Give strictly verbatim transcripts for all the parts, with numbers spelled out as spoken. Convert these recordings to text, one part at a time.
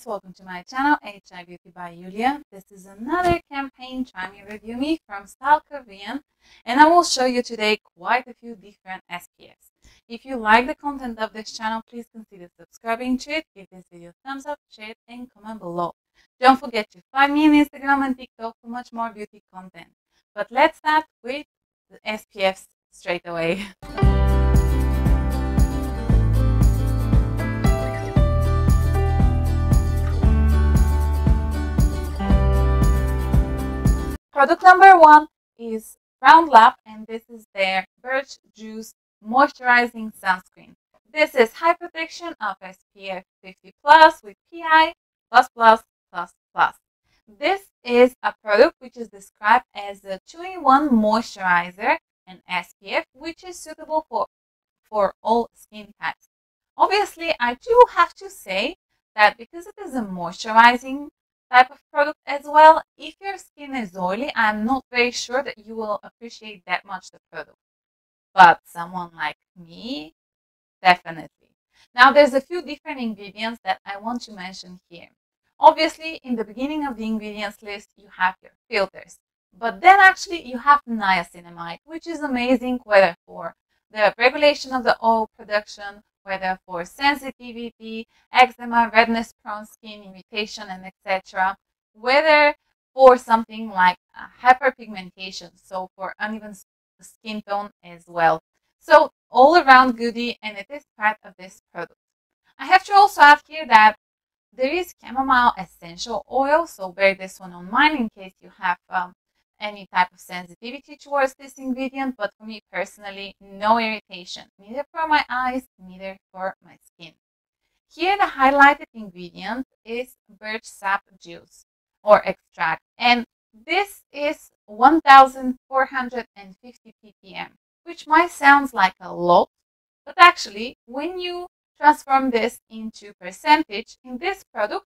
guys, welcome to my channel H. I. Beauty by Yulia. This is another campaign charming review me from Style Korean, and I will show you today quite a few different S P Fs. If you like the content of this channel, please consider subscribing to it, give this video a thumbs up, share it and comment below. Don't forget to find me on Instagram and TikTok for much more beauty content. But let's start with the S P Fs straight away. Product number one is Round Lab, and this is their Birch Juice Moisturizing Sunscreen. This is high protection of S P F fifty plus with P I plus plus plus plus. This is a product which is described as a two in one moisturizer and S P F, which is suitable for, for all skin types. Obviously, I do have to say that because it is a moisturizing type of product as well, if your skin is oily, I'm not very sure that you will appreciate that much the product. But someone like me, definitely. Now, there's a few different ingredients that I want to mention here. Obviously, in the beginning of the ingredients list, you have your filters. But then actually, you have niacinamide, which is amazing whether for the regulation of the oil production, whether for sensitivity, eczema, redness prone skin, irritation, and et cetera. Whether for something like hyperpigmentation, so for uneven skin tone as well. So all around goodie, and it is part of this product. I have to also add here that there is chamomile essential oil, so bear this one on mind in case you have um, any type of sensitivity towards this ingredient, but for me personally, no irritation, neither for my eyes, neither for my skin. Here the highlighted ingredient is birch sap juice or extract, and this is one thousand four hundred fifty P P M, which might sound like a lot, but actually when you transform this into percentage, in this product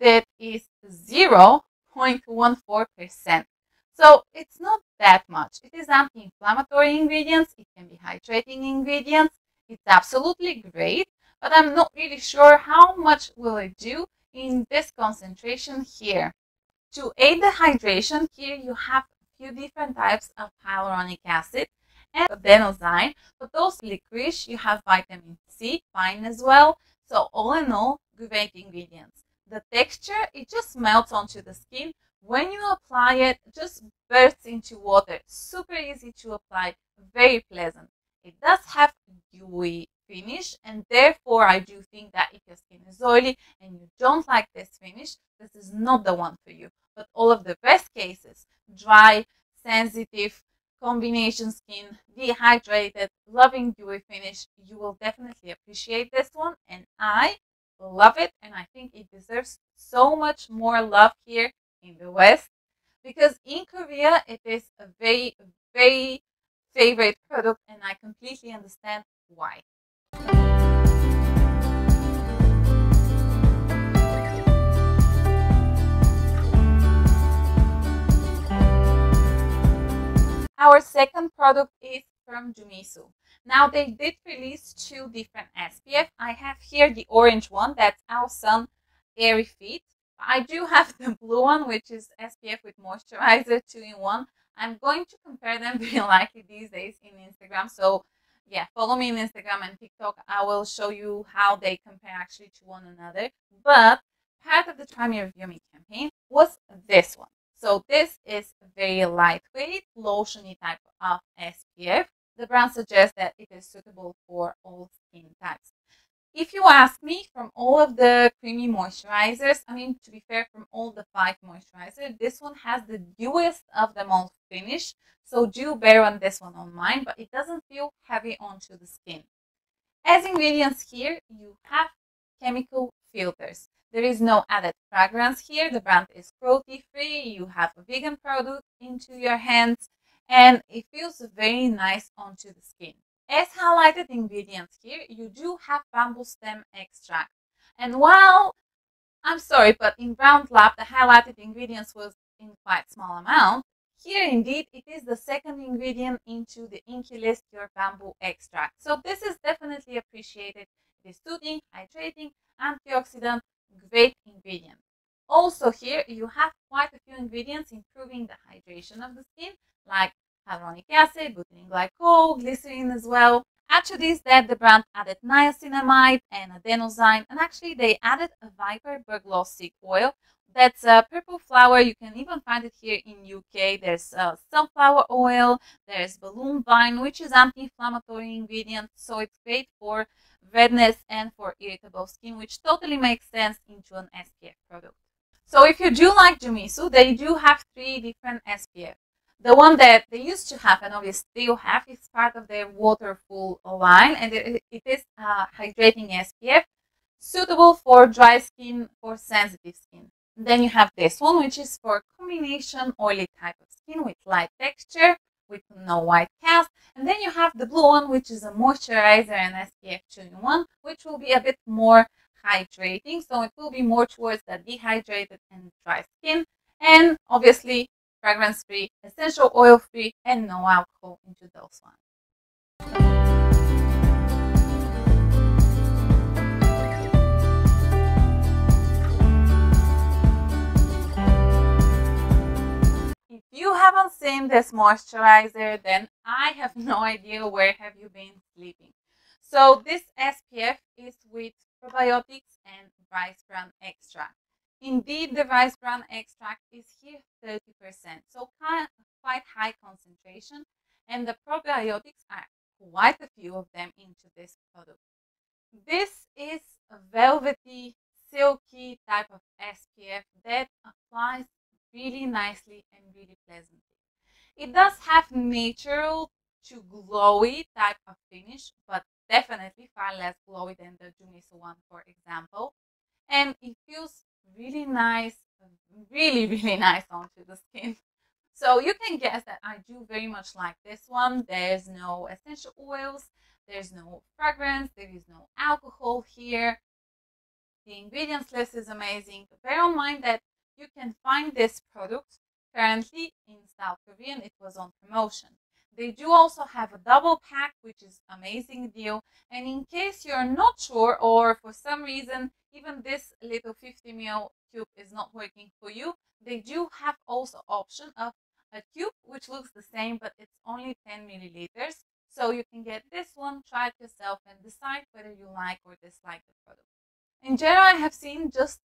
that is zero point one four percent. So it's not that much. It is anti-inflammatory ingredients, it can be hydrating ingredients, it's absolutely great, but I'm not really sure how much will it do in this concentration here. To aid the hydration, here you have a few different types of hyaluronic acid and adenosine, but those licorice, you have vitamin C, pine as well, so all in all, great ingredients. The texture, it just melts onto the skin. When you apply it, it just bursts into water. Super easy to apply, very pleasant. It does have a dewy finish, and therefore I do think that if your skin is oily and you don't like this finish, this is not the one for you. But all of the rest cases, dry, sensitive, combination skin, dehydrated, loving dewy finish, you will definitely appreciate this one, and I love it, and I think it deserves so much more love here in the West, because in Korea it is a very, very favorite product, and I completely understand why. Our second product is from Jumiso. Now they did release two different S P F. I have here the orange one, that's our sun airy feet. I do have the blue one, which is S P F with moisturizer two in one. I'm going to compare them very likely these days in Instagram. So yeah, follow me on Instagram and TikTok. I will show you how they compare actually to one another. But part of the Try Me Review Me campaign was this one. So this is very lightweight, lotiony type of S P F. The brand suggests that it is suitable for all skin types. If you ask me, from all of the creamy moisturizers, I mean, to be fair, from all the five moisturizers, this one has the dewest of them all finish. So do bear on this one on mine, but it doesn't feel heavy onto the skin. As ingredients here, you have chemical filters. There is no added fragrance here. The brand is cruelty-free. You have a vegan product into your hands, and it feels very nice onto the skin. As highlighted ingredients here, you do have bamboo stem extract. And while, I'm sorry, but in Round Lab, the highlighted ingredients was in quite small amount. Here, indeed, it is the second ingredient into the inky list, your bamboo extract. So this is definitely appreciated. It is soothing, hydrating, antioxidant, great ingredient. Also here you have quite a few ingredients improving the hydration of the skin, like hyaluronic acid, butylene glycol, glycerin as well. Add to this that the brand added niacinamide and adenosine, and actually they added a viper berglossic oil. That's a purple flower. You can even find it here in U K. There's uh, sunflower oil, there's balloon vine, which is anti-inflammatory ingredient, so it's great for redness and for irritable skin, which totally makes sense into an S P F product. So if you do like Jumiso, they do have three different S P F. The one that they used to have and obviously still have is part of their waterful line, and it is a hydrating S P F suitable for dry skin or sensitive skin. Then you have this one, which is for combination oily type of skin with light texture, with no white cast. And then you have the blue one, which is a moisturizer and S P F two in one, which will be a bit more hydrating. So it will be more towards the dehydrated and dry skin. And obviously, fragrance-free, essential oil-free, and no alcohol into those ones. If you haven't seen this moisturizer, then I have no idea where have you been sleeping. So this S P F is with probiotics and rice bran extract. Indeed, the rice bran extract is here thirty percent, so quite high concentration, and the probiotics are quite a few of them into this product. This is a velvety, silky type of S P F that applies really nicely and really pleasantly. It does have natural to glowy type of finish, but definitely far less glowy than the Jumiso one, for example. And it feels really nice, really, really nice onto the skin. So you can guess that I do very much like this one. There's no essential oils, there's no fragrance, there is no alcohol here. The ingredients list is amazing. Bear in mind that you can find this product currently in Style Korean. It was on promotion. They do also have a double pack, which is an amazing deal. And in case you're not sure, or for some reason, even this little fifty milliliter tube is not working for you, they do have also option of a tube, which looks the same, but it's only ten milliliters. So you can get this one, try it yourself, and decide whether you like or dislike the product. In general, I have seen just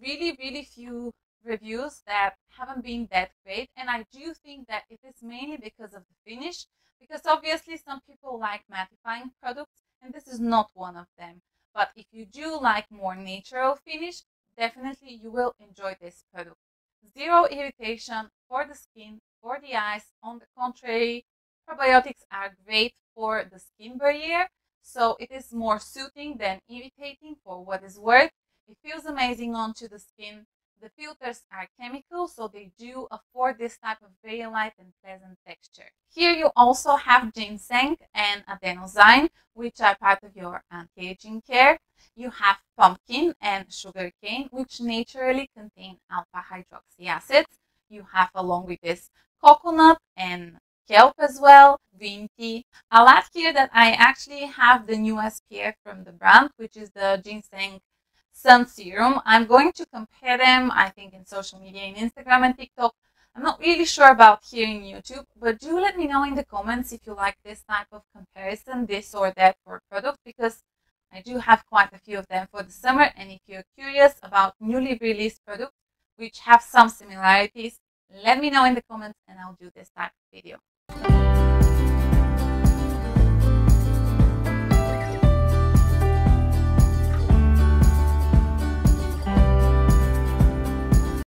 really really few reviews that haven't been that great, and I do think that it is mainly because of the finish, because obviously some people like mattifying products and this is not one of them. But if you do like more natural finish, definitely you will enjoy this product. Zero irritation for the skin, for the eyes. On the contrary, probiotics are great for the skin barrier, so it is more soothing than irritating for what is worth. It feels amazing onto the skin. The filters are chemical, so they do afford this type of very light and pleasant texture. Here you also have ginseng and adenosine, which are part of your anti-aging care. You have pumpkin and sugarcane, which naturally contain alpha hydroxy acids. You have, along with this, coconut and kelp as well, green tea. I'll add here that I actually have the new S P F from the brand, which is the ginseng sun serum. I'm going to compare them, I think, in social media, in Instagram and TikTok. I'm not really sure about here in YouTube, but do let me know in the comments if you like this type of comparison, this or that for product, because I do have quite a few of them for the summer. And if you're curious about newly released products which have some similarities, let me know in the comments and I'll do this type of video.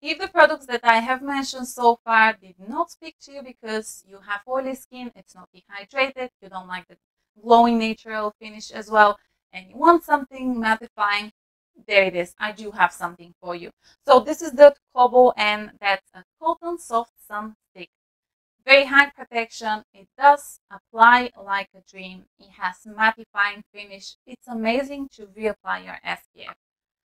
If the products that I have mentioned so far did not speak to you because you have oily skin, it's not dehydrated, you don't like the glowing natural finish as well, and you want something mattifying, there it is. I do have something for you. So this is the Tocobo, and that's a cotton soft sun stick. Very high protection. It does apply like a dream. It has mattifying finish. It's amazing to reapply your S P F.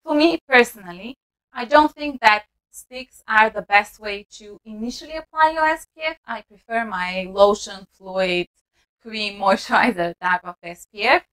For me personally, I don't think that sticks are the best way to initially apply your S P F. I prefer my lotion, fluid, cream, moisturizer type of S P F.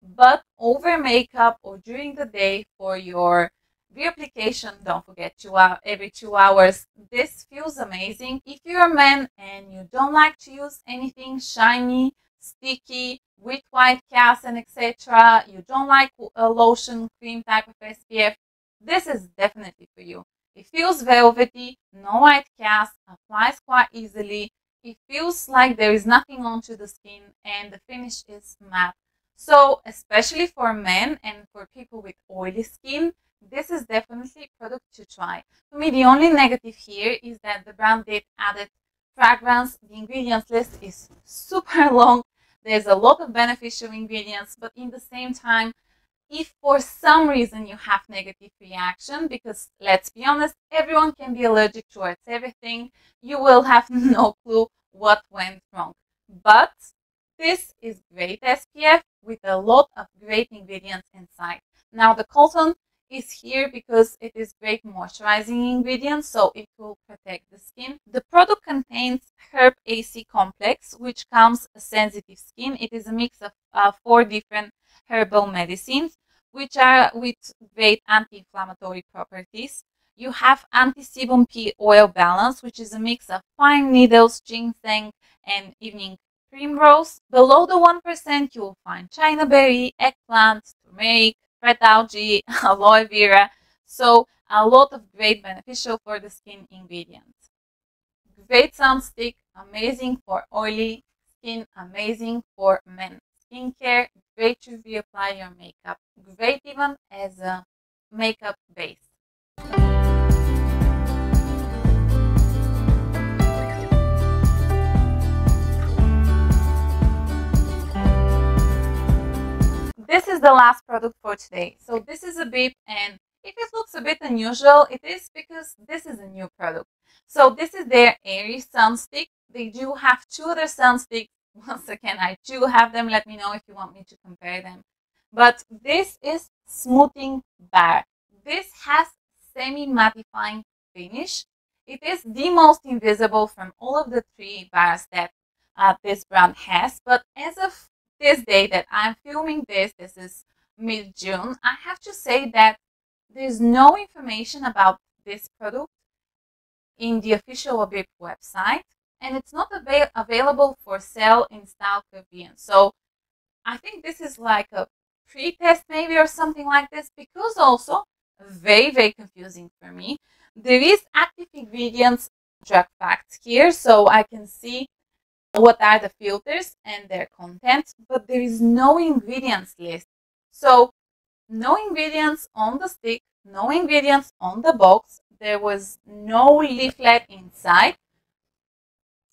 But over makeup or during the day for your Reapplication, don't forget, two hours, every two hours. This feels amazing. If you're a man and you don't like to use anything shiny, sticky, with white cast and et cetera, you don't like a lotion, cream type of S P F, this is definitely for you. It feels velvety, no white cast, applies quite easily. It feels like there is nothing onto the skin and the finish is matte. So, especially for men and for people with oily skin, this is definitely a product to try. For me, the only negative here is that the brand did added fragrance. The ingredients list is super long. There's a lot of beneficial ingredients, but in the same time, if for some reason you have negative reaction, because let's be honest, everyone can be allergic towards everything, you will have no clue what went wrong. But this is great S P F with a lot of great ingredients inside. Now the cotton is here because it is great moisturizing ingredient, so it will protect the skin. The product contains herb ac complex, which calms sensitive skin. It is a mix of uh, four different herbal medicines, which are with great anti-inflammatory properties. You have anti-sebum P oil balance, which is a mix of pine needles, ginseng, and evening primrose. Below the one percent, you will find chinaberry, eggplants, turmeric, red algae, aloe vera, so a lot of great beneficial for the skin ingredients. Great sunstick, amazing for oily skin, amazing for men. Skincare, great to reapply your makeup, great even as a makeup base. This is the last product for today. So this is Abib, and if it looks a bit unusual, it is because this is a new product. So this is their Airy Sun Stick. They do have two other sun sticks. Once again, I do have them. Let me know if you want me to compare them. But this is Smoothing Bar. This has semi-mattifying finish. It is the most invisible from all of the three bars that uh, this brand has. But as of this day that I'm filming this, this is mid-June, I have to say that there's no information about this product in the official Abib website, and it's not avail available for sale in Style Korean. So I think this is like a pre-test maybe or something like this, because also very, very confusing for me. There is active ingredients drug facts here, so I can see what are the filters and their content, but there is no ingredients list. So no ingredients on the stick, no ingredients on the box. There was no leaflet inside.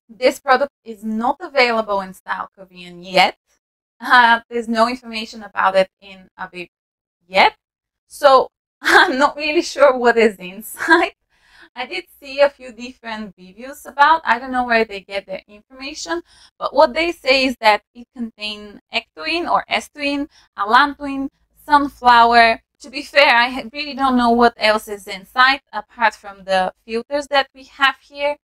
This product is not available in Style Korean yet. Uh, there's no information about it in Abib yet. So I'm not really sure what is inside. I did see a few different reviews about, I don't know where they get their information, but what they say is that it contains ectoin or estoin, allantoin, sunflower. To be fair, I really don't know what else is inside apart from the filters that we have here.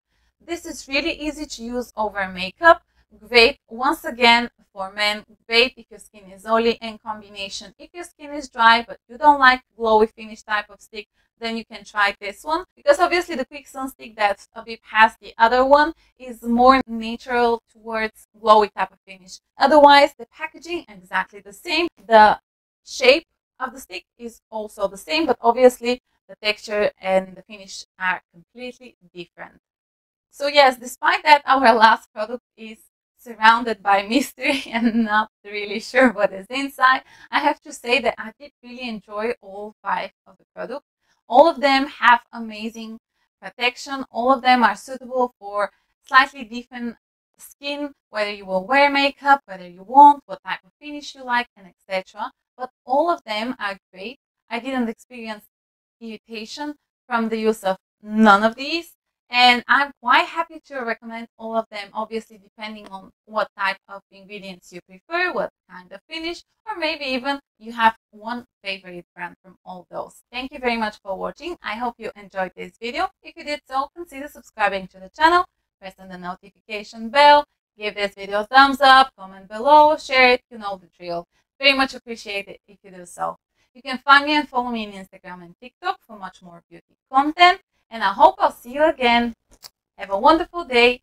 This is really easy to use over makeup. Great, once again, for men, great if your skin is oily, and combination if your skin is dry but you don't like glowy finish type of stick, then you can try this one, because obviously the quick sun stick that Abib has, the other one, is more natural towards glowy type of finish. Otherwise, the packaging exactly the same, the shape of the stick is also the same, but obviously the texture and the finish are completely different. So yes, despite that, our last product is surrounded by mystery and not really sure what is inside, I have to say that I did really enjoy all five of the products. All of them have amazing protection. All of them are suitable for slightly different skin, whether you will wear makeup, whether you want, what type of finish you like, and et cetera. But all of them are great. I didn't experience irritation from the use of none of these. And I'm quite happy to recommend all of them, obviously depending on what type of ingredients you prefer, what kind of finish, or maybe even you have one favorite brand from all those. Thank you very much for watching. I hope you enjoyed this video. If you did so, consider subscribing to the channel, press on the notification bell, give this video a thumbs up, comment below, share it, you know the drill. Very much appreciate it if you do so. You can find me and follow me on Instagram and TikTok for much more beauty content. And I hope I'll see you again. Have a wonderful day.